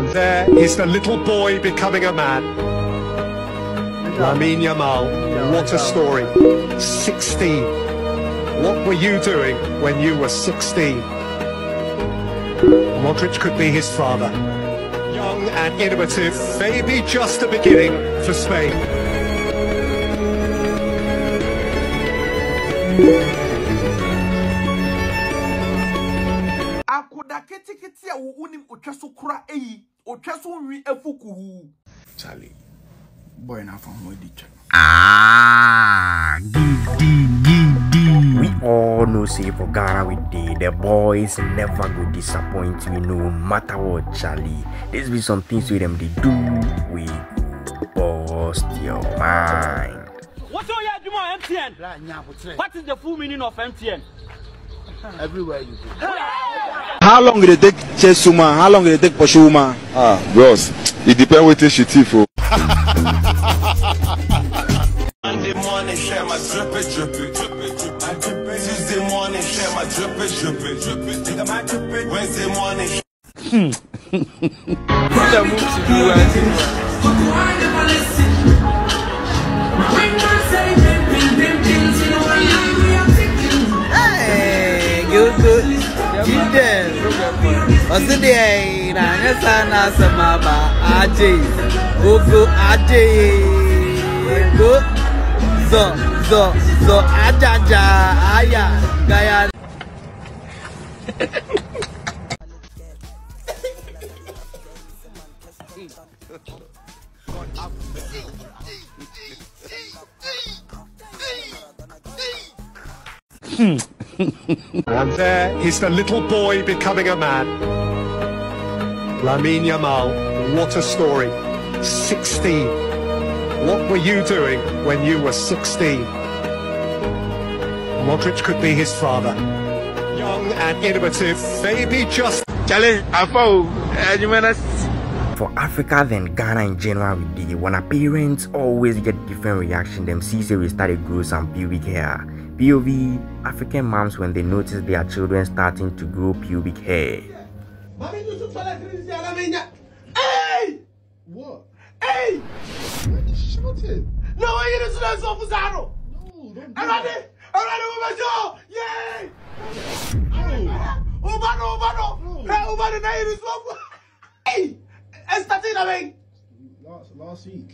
And there is the little boy becoming a man. Lamine Yamal, what a story. 16. What were you doing when you were 16? Modric could be his father. Young and innovative, maybe just the beginning for Spain. Charlie, boy, now from where did you? We all know, say for Ghana we dey. The boys never go disappoint you, no matter what, Charlie. There's be some things with them they do. We bust your mind. What's all you do on MTN? What is the full meaning of MTN? Everywhere you go. How long did they take chase woman? How long did they take pursue woman? Ah, bros, it depends what she tea for. Monday morning, share my drippy. I drip it. Tuesday morning, share my drippy. Take my drippy. Wednesday morning. What a move to do, hey, good. And there is the little boy becoming a man. Lamine Yamal, what a story. 16. What were you doing when you were 16? Modric could be his father. Young and innovative, maybe just... Charlie, I found for Africa than Ghana in general we did. When our parents always get different reaction, them see say we started grow some pubic hair. POV, African moms when they notice their children starting to grow pubic hair. Hey! What? Hey! Why did she shoot him? No, I didn't shoot him, so for Zaro! No, don't do that. I'm ready with my jaw! Yay! Umano! Hey, Umano, now you do. Hey! It's starting, I mean! Last week.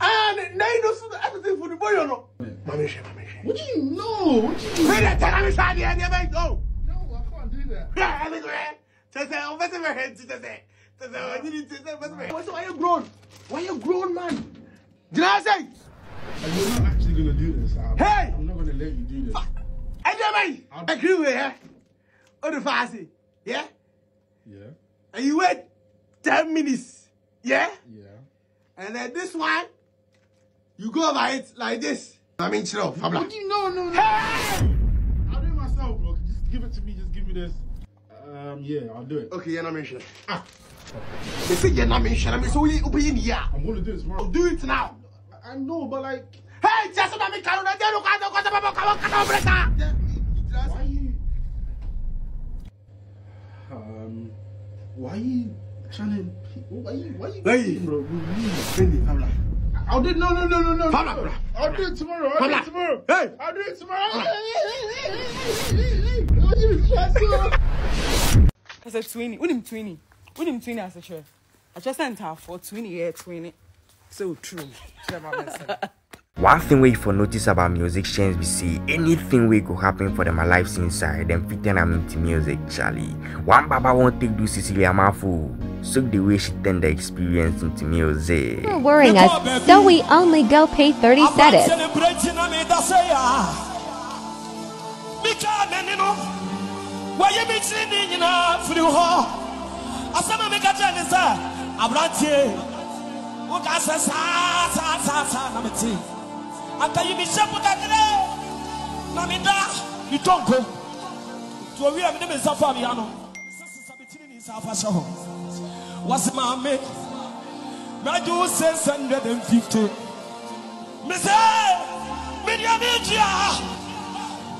And now you do everything for the boy, you know? What do you know? What do you know? No, I can't do that. Why are you grown? Why are you grown, man? Did I say? You're not actually going to do this. Hey! I'm not going to let you do this. I agree with you. On the fast. Yeah? Yeah. And you wait 10 minutes. Yeah? Yeah. And then this one, you go over it like this. I mean, chill out, Fabla. What do you know? No. Hey! I'll do it myself, bro. Just give it to me. Just give me this. Yeah, I'll do it. Okay, yeah, I mean, shit. Ah. They say, yeah, I mean, shit. I mean, so we open in here. I'm gonna do this, bro. I'll do it now. I know, but like. Hey, just so that me can't. Why are you trying to? Why are you? Hey, bro. Fabla. I'll do it. No. Fabla. I'll do it tomorrow. Hey! I'll do it tomorrow. I said 20. When him 20, I said sure. I just sent her for 20 years, 20. So true. One thing we for notice about musicians, we see anything we go happen for them alive inside them fitting them into music, Charlie. One baba won't take do Cecilia Mafu. So the way she turned the experience into music. You're worrying us, so we only go pay 30 cedis. What's my mate? My do 650. Mister, media media.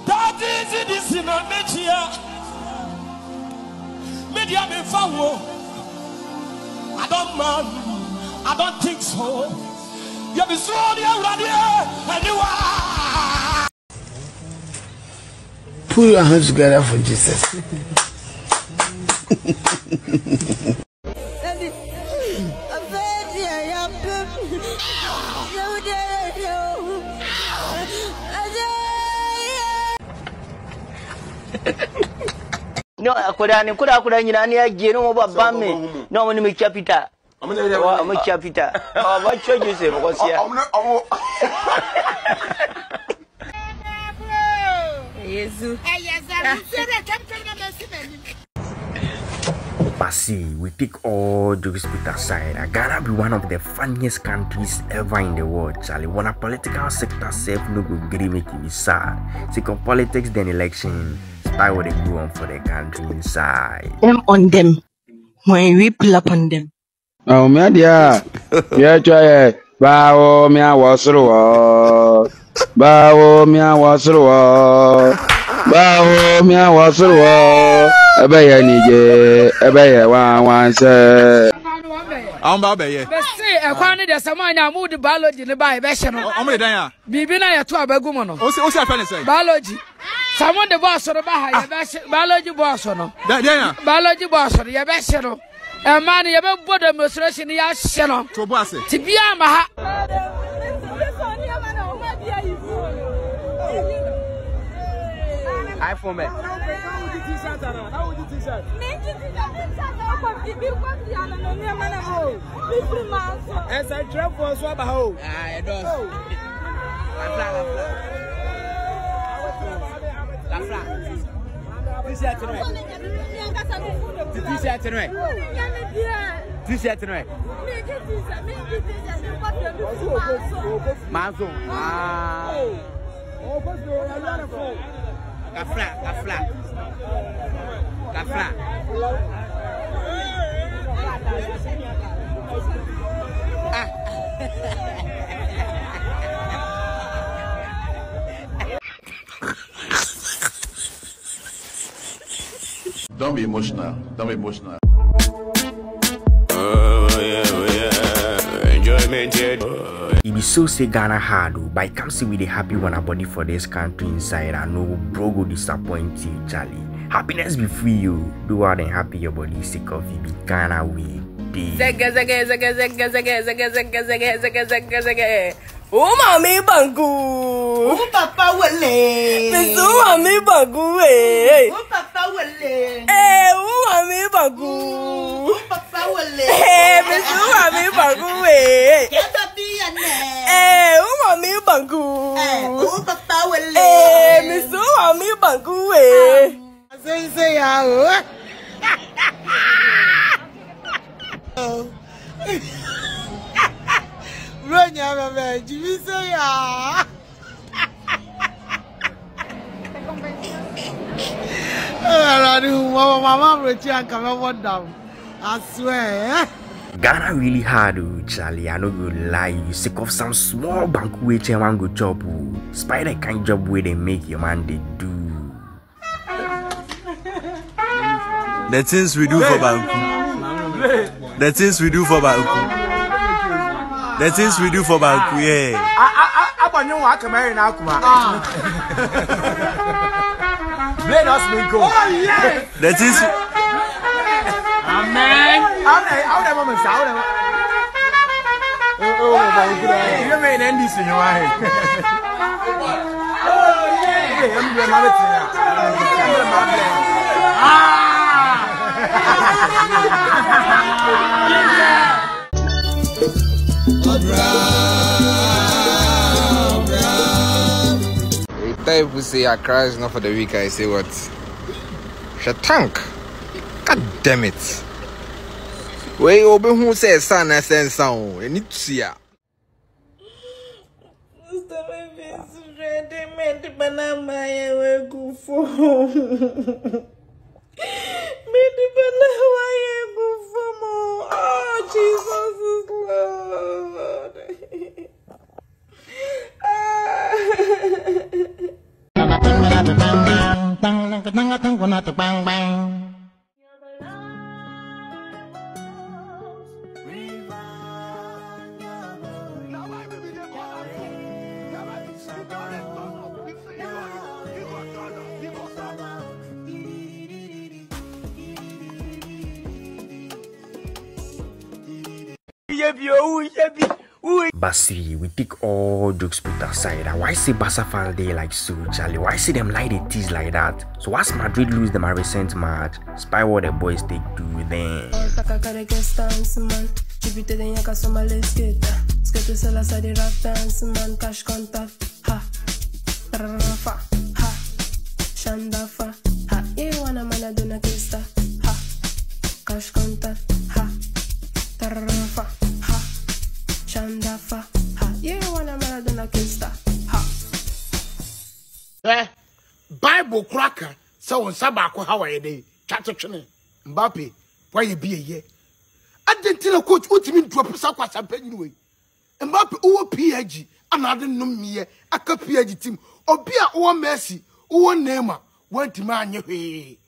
That is this in a media. Media me fawo. love man. I don't think so. You'll be so anywhere. Put your hands together for Jesus. No, I could you know about me. No one make capita. I'm not capita. What should you say? What's here? But see, we pick all jokes aside, Ghana be one of the funniest countries ever in the world, Charlie. When a political sector safe no good green make it sad. Sick of politics then election. Start what they go on for the country inside. Them on them. When we pull up on them. Oh my dear. Yeah, try it. Bow me I was through. Bow me I was through. Bow me I was through. Abaya nije, abaya wanwanse. Amba abaya. Besi, ekwani de samwa na mood biology ne ba ebeshe no. Omo dan ya. Bibi na yeto abagu mo no. O si afane sai. Biology. Samwa de boss ro ba ha ebeshe, biology boss no. Dan ya. Biology boss ro ebeshe no. E man ye be bodo menstruation ya hye no. To bo ase. Ti bia ma ha. I for me. Kafra. Don't be emotional. Oh yeah. Enjoyment here. It be so say Ghana hard, but I come see with a happy one a body for this country inside and no bro go disappoint you, Charlie. Happiness be free you. Do hard and happy your body sick of you be Ghana way. I swear. Ghana really hard, Charlie. I no go lie. You sick of some small bank where chairman go chop. Spider can't job where they make your man they do. The things we do for Banku. Yeah. I know I can marry now, let us make go. Oh yes. That is. Amen. Oh my God. You may end this in your eye. Oh yeah. If we say I cry is not for the weak, I say what? Shatank! God damn it! Wait, open who says son and send sound. I need to see ya. Oh, Jesus is Lord. Basri, we take all jokes put aside. And why say Barca fans they like so, Charlie? Why see them like they tease like that? So once Madrid lose them a recent match, spy what the boys take to them. Bible cracker, so on Sabako, how are they? Chatterton, Mbappe, why you be here? I didn't tell a coach ultimate drop of Sakwas and Penway. Mbappe, oh, PAG, another Numia, a cup PAG team, or Pia or Mercy, or Nema, one to man your way.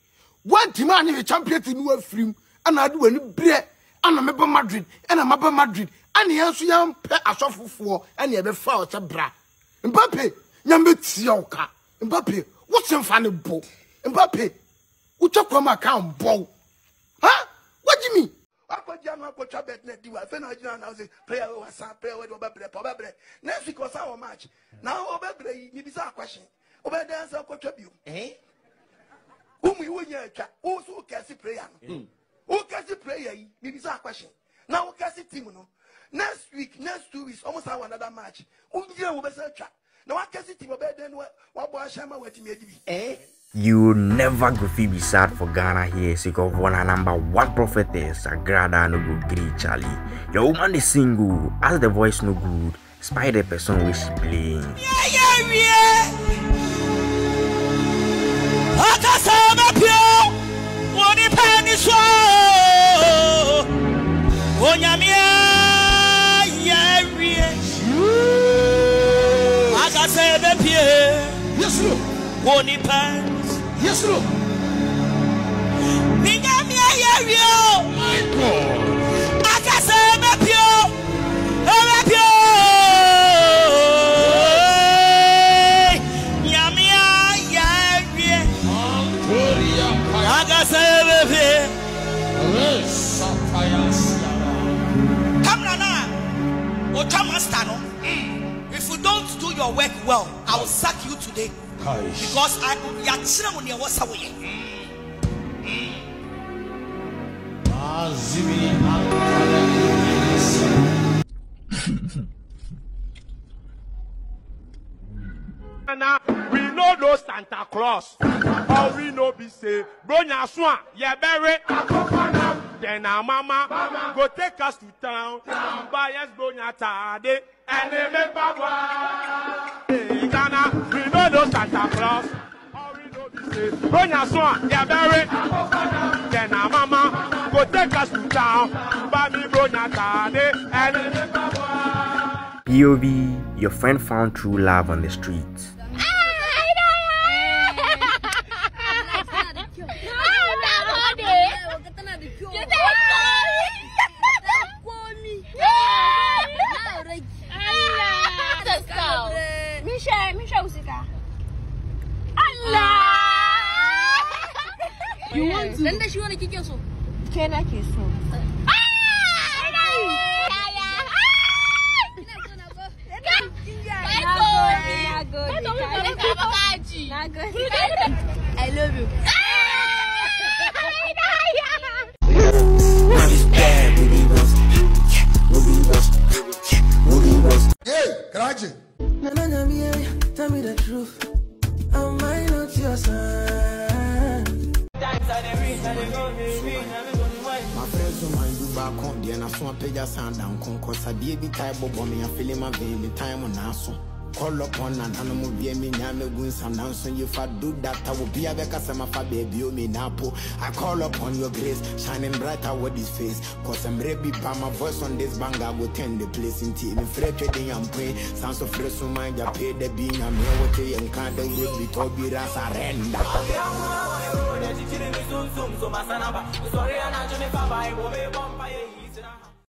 One to man your champion to New Film, and I do a new bread, and a member Madrid, and a member Madrid, and he also young pair a soft for, and he ever found a bra. Mbappe, Yamitioka, Mbappe. What's in funny bow? Mbappe, who took from account bow? Huh? What do you mean? Next week, next 2 weeks, almost have another match. You'll never go feel sad for Ghana here, sick of one and number one prophetess, Agrada no go great Charlie. Your woman is single, as the voice no good, spy the person which she playing. Yes, Lord. Won't it pass? Yes, Lord. Me and me, I hear you. My God. I can say, I'm a pure. I'm a pure. Me and me, I hear you. I can say, I'm a pure. Come on, now. Come on, stand. If you don't do your work well, I will sack you today. Because I could get children in what's away. We know no Santa Claus. All we know be say, Bronya Swan, yeah, berry. Then our mama go take us to town. Buy us Bronya Tade. And they make Baba Ghana, we know no Santa Claus. All we know is Bronya Swan, yeah, berry. Then our mama go take us to town. Buy me Bronya Tade. And they make Baba. POV, your friend found true love on the streets. You want to? Then she want to kick your soul. Can I kiss her? I love you. Hey, Karachi. Tell me the truth. Am I not your son? My friends who mind do back on the and I saw a page of sound down concourse. I did be type of bombing and feeling my baby time on us. Call upon an animal, be a minion, going some down soon. If I do that, I will be a becker, some of a baby, me napo. I call upon your grace, shining brighter with this face. Cause I'm ready, by my voice on this bang, I will turn the place into me. Fred trading and pray, sounds of fresh mind, I pay the being, I'm here with you, and can't be told be a surrender.